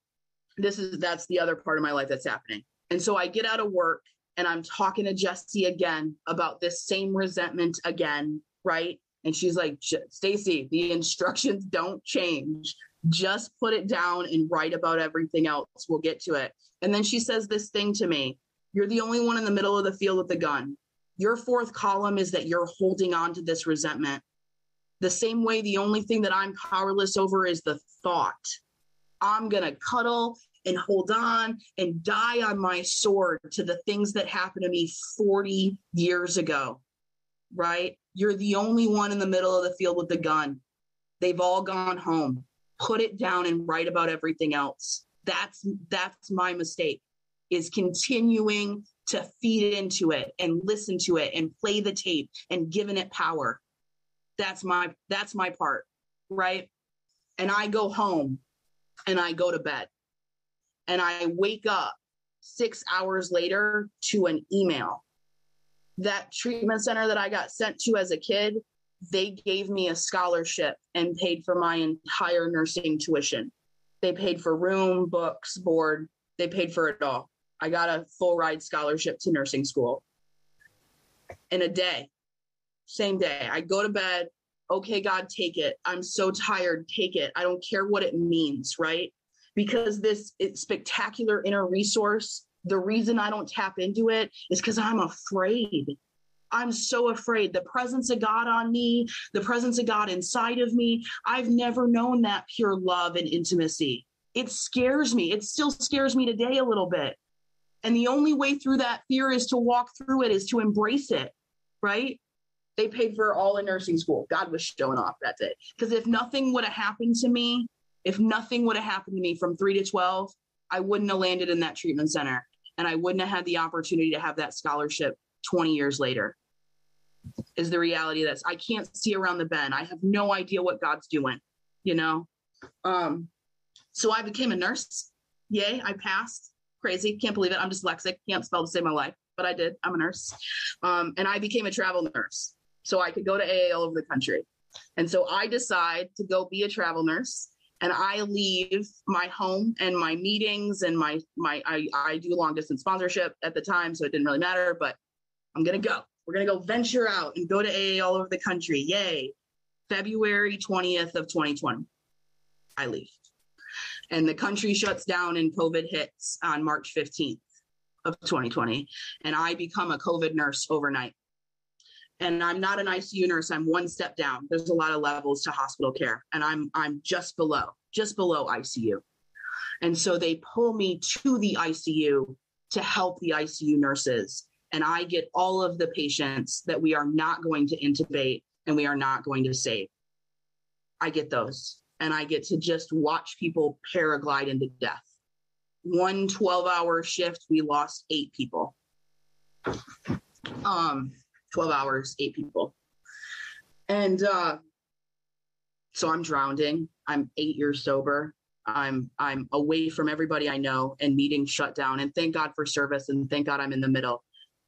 this is, that's the other part of my life that's happening. And so I get out of work and I'm talking to Jessie again about this same resentment again. Right. And she's like, Stacie, the instructions don't change. Just put it down and write about everything else. We'll get to it. And then she says this thing to me. You're the only one in the middle of the field with the gun. Your fourth column is that you're holding on to this resentment. The same way, the only thing that I'm powerless over is the thought. I'm going to cuddle and hold on and die on my sword to the things that happened to me forty years ago, right? You're the only one in the middle of the field with the gun. They've all gone home. Put it down and write about everything else. That's, that's my mistake, is continuing to feed into it and listen to it and play the tape and giving it power. That's my, that's my part, right? And I go home and I go to bed and I wake up six hours later to an email. That treatment center that I got sent to as a kid, they gave me a scholarship and paid for my entire nursing tuition. They paid for room, books, board. They paid for it all. I got a full ride scholarship to nursing school in a day. Same day. I go to bed. Okay, God, take it. I'm so tired. Take it. I don't care what it means, right? Because this it's spectacular inner resource, the reason I don't tap into it is because I'm afraid. I'm so afraid. The presence of God on me, the presence of God inside of me, I've never known that pure love and intimacy. It scares me. It still scares me today a little bit. And the only way through that fear is to walk through it, is to embrace it, right? They paid for all in nursing school. God was showing off that day. Because if nothing would have happened to me, if nothing would have happened to me from three to twelve, I wouldn't have landed in that treatment center. And I wouldn't have had the opportunity to have that scholarship twenty years later, is the reality of this. I can't see around the bend. I have no idea what God's doing, you know? Um, so I became a nurse. Yay, I passed. Crazy. Can't believe it. I'm dyslexic. Can't spell to save my life, but I did. I'm a nurse. Um, and I became a travel nurse. So I could go to A A all over the country. And so I decide to go be a travel nurse. And I leave my home and my meetings and my, my, I, I do long distance sponsorship at the time. So it didn't really matter, but I'm going to go, we're going to go venture out and go to A A all over the country. Yay. February twentieth of twenty twenty, I leave. And the country shuts down and COVID hits on March fifteenth of twenty twenty. And I become a COVID nurse overnight. And I'm not an I C U nurse. I'm one step down. There's a lot of levels to hospital care. And I'm I'm just below, just below I C U. And so they pull me to the I C U to help the I C U nurses. And I get all of the patients that we are not going to intubate and we are not going to save. I get those. And I get to just watch people paraglide into death. One twelve-hour shift, we lost eight people. Um... twelve hours, eight people. And uh, so I'm drowning. I'm eight years sober. I'm I'm away from everybody I know and meetings shut down. And thank God for service. And thank God I'm in the middle,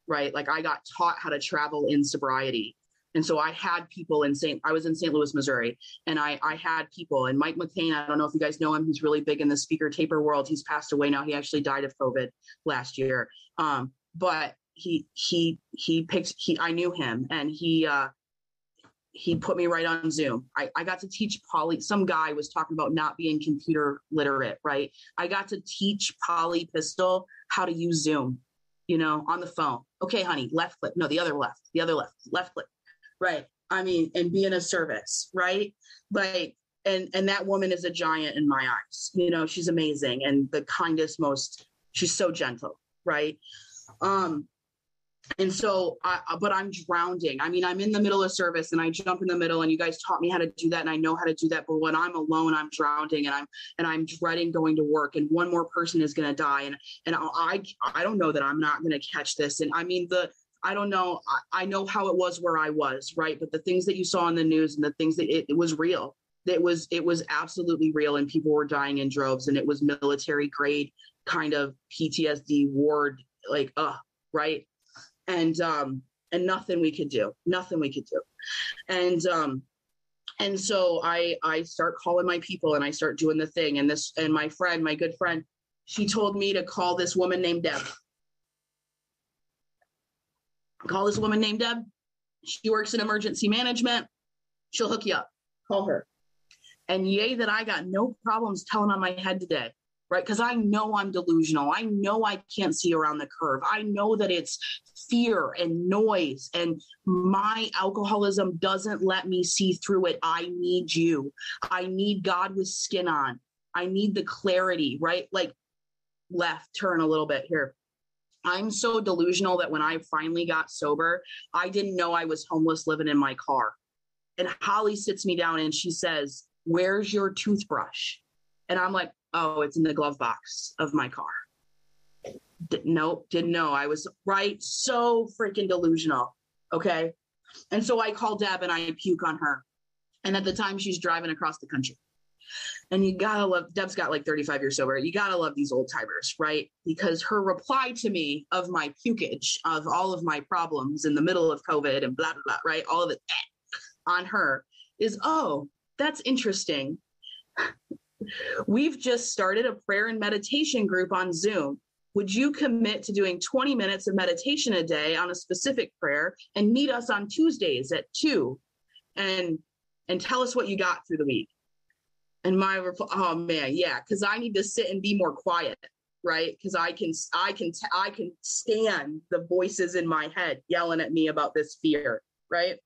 right? Like I got taught how to travel in sobriety. And so I had people in Saint I was in Saint Louis, Missouri, and I, I had people. And Mike McCain, I don't know if you guys know him. He's really big in the speaker taper world. He's passed away now. He actually died of COVID last year. Um, but he he he picked he I knew him, and he uh he put me right on Zoom. I, I got to teach Polly. Some guy was talking about not being computer literate, right? I got to teach Polly Pistol how to use Zoom, you know, on the phone. Okay, honey, left click. No, the other left, the other left, left click. Right. I mean, and being a service, right? Like, and, and that woman is a giant in my eyes, you know, she's amazing. And the kindest, most, she's so gentle. Right. Um, And so, I, but I'm drowning. I mean, I'm in the middle of service and I jump in the middle, and you guys taught me how to do that. And I know how to do that. But when I'm alone, I'm drowning, and I'm, and I'm dreading going to work, and one more person is going to die. And, and I, I don't know that I'm not going to catch this. And I mean, the, I don't know, I, I know how it was where I was. Right. But the things that you saw on the news and the things that it, it was real, that was, it was absolutely real, and people were dying in droves, and it was military grade kind of P T S D ward, like, uh, right. And, um, and nothing we could do, nothing we could do. And, um, and so I, I start calling my people, and I start doing the thing. And this, and my friend, my good friend, she told me to call this woman named Deb. Call this woman named Deb. She works in emergency management. She'll hook you up. Call her. And yay that I got no problems telling on my head today. Right. Because I know I'm delusional. I know I can't see around the curve. I know that it's fear and noise, and my alcoholism doesn't let me see through it. I need you. I need God with skin on. I need the clarity, right? Like, left turn a little bit here. I'm so delusional that when I finally got sober, I didn't know I was homeless living in my car. And Holly sits me down and she says, "Where's your toothbrush?" And I'm like, "Oh, it's in the glove box of my car." D- nope, didn't know. I was right. So freaking delusional. Okay. And so I call Deb and I puke on her. And at the time she's driving across the country. And you gotta love, Deb's got like thirty-five years sober. You gotta love these old timers, right? Because her reply to me of my pukage, of all of my problems in the middle of COVID and blah, blah, blah, right? All of it on her is, "Oh, that's interesting. We've just started a prayer and meditation group on Zoom. Would you commit to doing twenty minutes of meditation a day on a specific prayer and meet us on Tuesdays at two and, and tell us what you got through the week?" And my reply, "Oh man, yeah. Cause I need to sit and be more quiet." Right. Cause I can, I can, I can stand the voices in my head yelling at me about this fear. Right.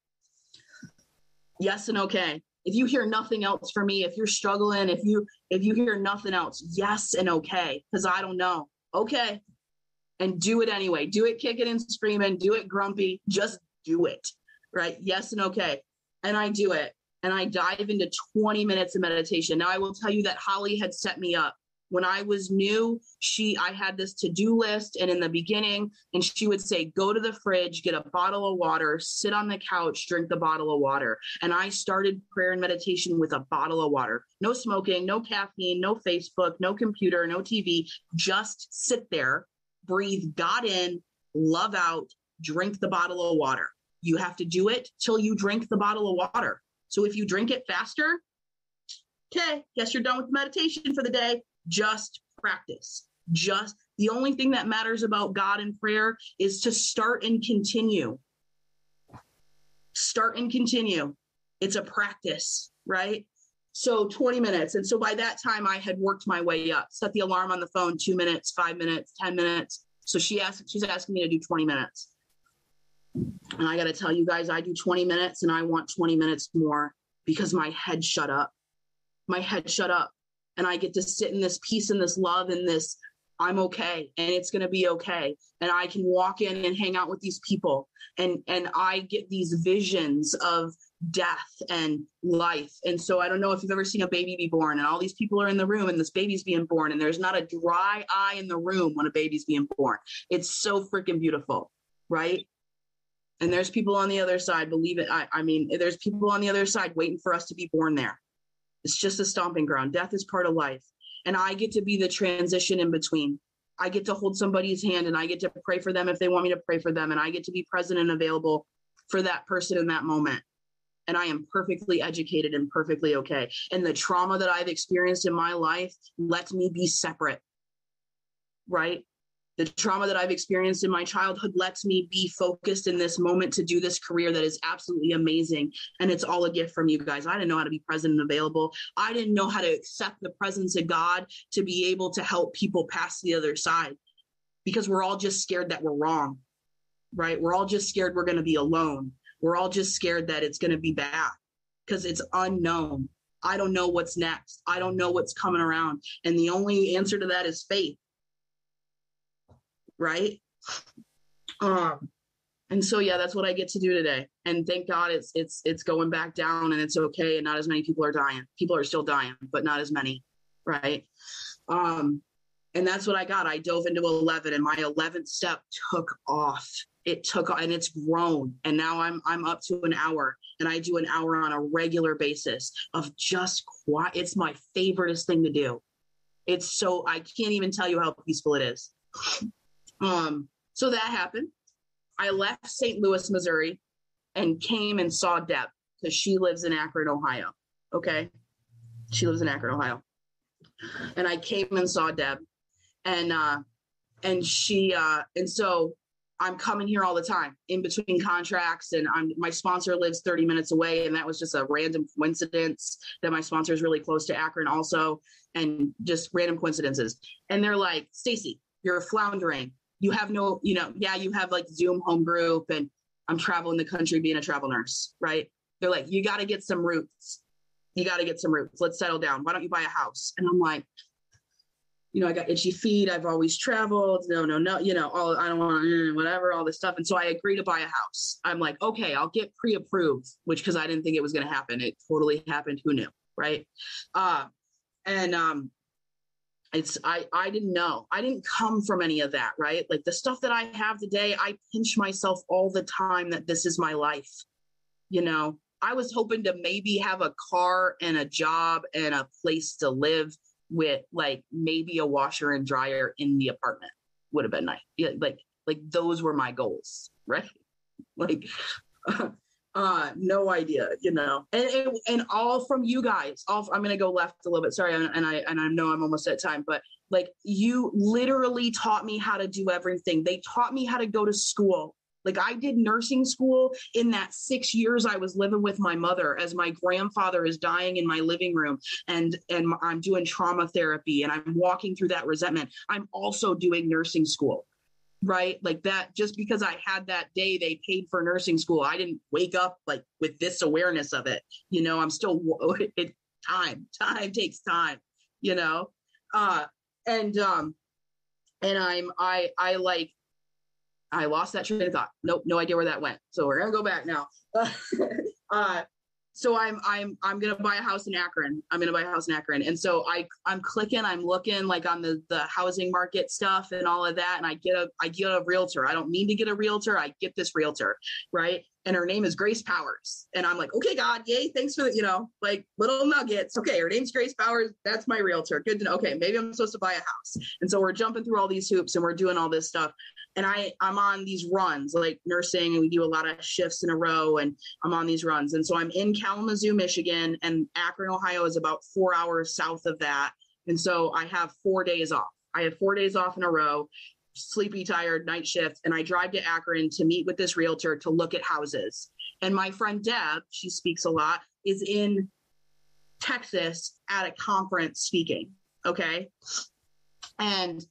Yes. And okay. If you hear nothing else from me, if you're struggling, if you, if you hear nothing else, yes. And okay. Cause I don't know. Okay. And do it anyway. Do it kicking and screaming. Do it grumpy. Just do it. Right. Yes. And okay. And I do it. And I dive into twenty minutes of meditation. Now I will tell you that Holly had set me up when I was new. She, I had this to-do list, and in the beginning, and she would say, "Go to the fridge, get a bottle of water, sit on the couch, drink the bottle of water." And I started prayer and meditation with a bottle of water. No smoking, no caffeine, no Facebook, no computer, no T V, just sit there, breathe God in, love out, drink the bottle of water. You have to do it till you drink the bottle of water. So if you drink it faster, okay, guess you're done with meditation for the day. Just practice. Just the only thing that matters about God and prayer is to start and continue. Start and continue. It's a practice, right? So twenty minutes. And so by that time I had worked my way up, set the alarm on the phone, two minutes, five minutes, ten minutes. So she asked, she's asking me to do twenty minutes. And I got to tell you guys, I do twenty minutes and I want twenty minutes more because my head shut up. My head shut up. And I get to sit in this peace and this love and this, I'm okay. And it's going to be okay. And I can walk in and hang out with these people. And, and I get these visions of death and life. And so I don't know if you've ever seen a baby be born, and all these people are in the room and this baby's being born. And there's not a dry eye in the room when a baby's being born. It's so freaking beautiful, right? And there's people on the other side, believe it. I, I mean, there's people on the other side waiting for us to be born there. It's just a stomping ground. Death is part of life. And I get to be the transition in between. I get to hold somebody's hand, and I get to pray for them if they want me to pray for them. And I get to be present and available for that person in that moment. And I am perfectly educated and perfectly okay. And the trauma that I've experienced in my life lets me be separate, right? The trauma that I've experienced in my childhood lets me be focused in this moment to do this career that is absolutely amazing. And it's all a gift from you guys. I didn't know how to be present and available. I didn't know how to accept the presence of God to be able to help people pass the other side, because we're all just scared that we're wrong, right? We're all just scared we're going to be alone. We're all just scared that it's going to be bad because it's unknown. I don't know what's next. I don't know what's coming around. And the only answer to that is faith. Right. Um, and so, yeah, that's what I get to do today. And thank God it's, it's, it's going back down and it's okay. And not as many people are dying. People are still dying, but not as many. Right. Um, and that's what I got. I dove into eleven and my eleventh step took off. It took off and it's grown. And now I'm, I'm up to an hour and I do an hour on a regular basis of just quiet. It's my favoriteest thing to do. It's so, I can't even tell you how peaceful it is. Um, so that happened. I left Saint Louis, Missouri, and came and saw Deb because she lives in Akron, Ohio. Okay. She lives in Akron, Ohio. And I came and saw Deb and, uh, and she, uh, and so I'm coming here all the time in between contracts, and I'm, my sponsor lives thirty minutes away. And that was just a random coincidence that my sponsor is really close to Akron also, and just random coincidences. And they're like, Stacie, you're floundering. You have no, you know, yeah, you have like Zoom home group and I'm traveling the country being a travel nurse, right? They're like, you got to get some roots. You got to get some roots. Let's settle down. Why don't you buy a house? And I'm like, you know, I got itchy feet. I've always traveled. No, no, no. You know, all, I don't want to, whatever, all this stuff. And so I agree to buy a house. I'm like, okay, I'll get pre-approved, which, cause I didn't think it was going to happen. It totally happened. Who knew? Right. Uh, and, um, It's, I, I didn't know. I didn't come from any of that, right? Like the stuff that I have today, I pinch myself all the time that this is my life. You know, I was hoping to maybe have a car and a job and a place to live with, like maybe a washer and dryer in the apartment would have been nice. Yeah, like, like those were my goals, right? Like, uh, no idea, you know, and, and, and all from you guys. All, I'm going to go left a little bit. Sorry. And I, and I know I'm almost at time, but like you literally taught me how to do everything. They taught me how to go to school. Like I did nursing school in that six years I was living with my mother as my grandfather is dying in my living room, and, and I'm doing trauma therapy and I'm walking through that resentment. I'm also doing nursing school. Right. Like that, just because I had that day, they paid for nursing school. I didn't wake up like with this awareness of it. You know, I'm still it, time, time takes time, you know, uh, and, um, and I'm, I, I like, I lost that train of thought. Nope. No idea where that went. So we're going to go back now. uh, so I'm, I'm, I'm going to buy a house in Akron. I'm going to buy a house in Akron. And so I, I'm clicking, I'm looking like on the, the housing market stuff and all of that. And I get a, I get a realtor. I don't mean to get a realtor. I get this realtor. Right. And her name is Grace Powers. And I'm like, okay, God, yay. Thanks for the, you know, like little nuggets. Okay. Her name's Grace Powers. That's my realtor. Good to know. Okay. Maybe I'm supposed to buy a house. And so we're jumping through all these hoops and we're doing all this stuff. And I, I'm on these runs, like nursing, and we do a lot of shifts in a row, and I'm on these runs. And so I'm in Kalamazoo, Michigan, and Akron, Ohio is about four hours south of that. And so I have four days off. I have four days off in a row, sleepy, tired, night shift. And I drive to Akron to meet with this realtor to look at houses. And my friend Deb, she speaks a lot, is in Texas at a conference speaking. Okay. And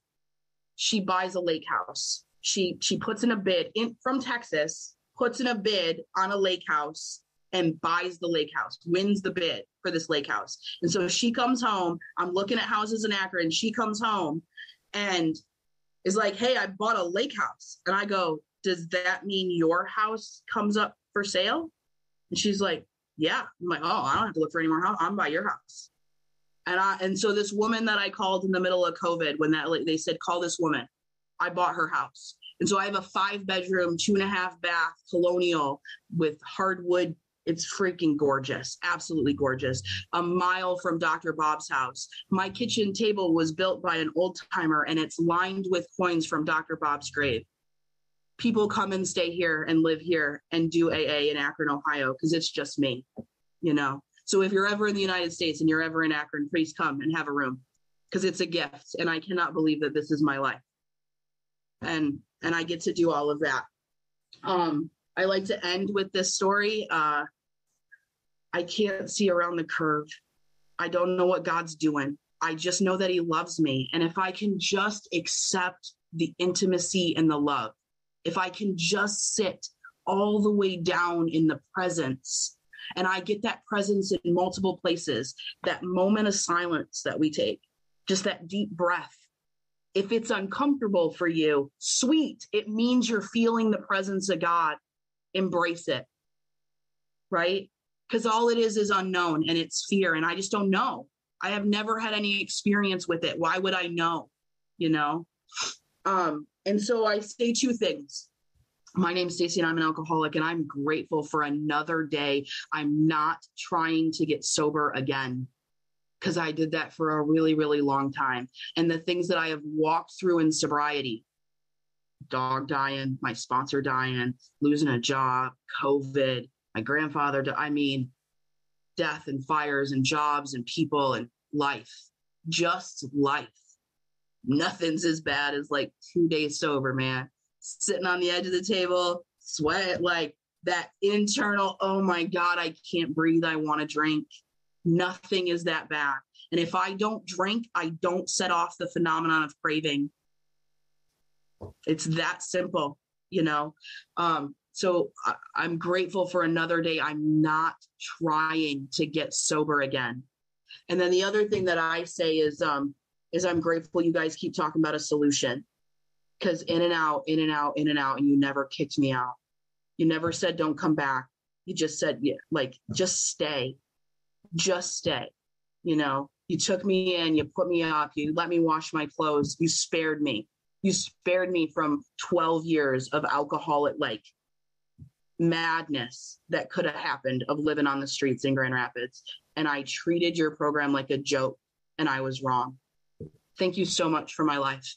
she buys a lake house. She she puts in a bid in from Texas, puts in a bid on a lake house and buys the lake house, wins the bid for this lake house. And so she comes home. I'm looking at houses in Akron. She comes home and is like, hey, I bought a lake house. And I go, does that mean your house comes up for sale? And she's like, yeah. I'm like, oh, I don't have to look for any more house. I'm by your house. And I, and so this woman that I called in the middle of COVID, when that, they said, call this woman, I bought her house. And so I have a five bedroom, two and a half bath colonial with hardwood. It's freaking gorgeous. Absolutely gorgeous. A mile from Doctor Bob's house. My kitchen table was built by an old timer and it's lined with coins from Doctor Bob's grave. People come and stay here and live here and do A A in Akron, Ohio, because it's just me, you know? So if you're ever in the United States and you're ever in Akron, please come and have a room because it's a gift. And I cannot believe that this is my life. and and I get to do all of that. Um, I like to end with this story. Uh, I can't see around the curve. I don't know what God's doing. I just know that he loves me. And if I can just accept the intimacy and the love, if I can just sit all the way down in the presence, and I get that presence in multiple places, that moment of silence that we take, just that deep breath. If it's uncomfortable for you, sweet, it means you're feeling the presence of God. Embrace it, right? Because all it is is unknown, and it's fear, and I just don't know. I have never had any experience with it. Why would I know, you know? Um, and so I say two things. My name's Stacie, and I'm an alcoholic, and I'm grateful for another day. I'm not trying to get sober again, because I did that for a really, really long time. And the things that I have walked through in sobriety, dog dying, my sponsor dying, losing a job, COVID, my grandfather, I mean, death and fires and jobs and people and life, just life. Nothing's as bad as like two days sober, man. Sitting on the edge of the table, sweat, like that internal, oh my God, I can't breathe. I want to drink. Nothing is that bad. And if I don't drink, I don't set off the phenomenon of craving. It's that simple, you know? Um, so I, I'm grateful for another day. I'm not trying to get sober again. And then the other thing that I say is, um, is I'm grateful you guys keep talking about a solution. Because in and out, in and out, in and out, and you never kicked me out. You never said, don't come back. You just said, yeah, like, just stay. Just stay. You know, you took me in, you put me up, you let me wash my clothes. You spared me. You spared me from twelve years of alcoholic, like, madness that could have happened of living on the streets in Grand Rapids. And I treated your program like a joke, and I was wrong. Thank you so much for my life.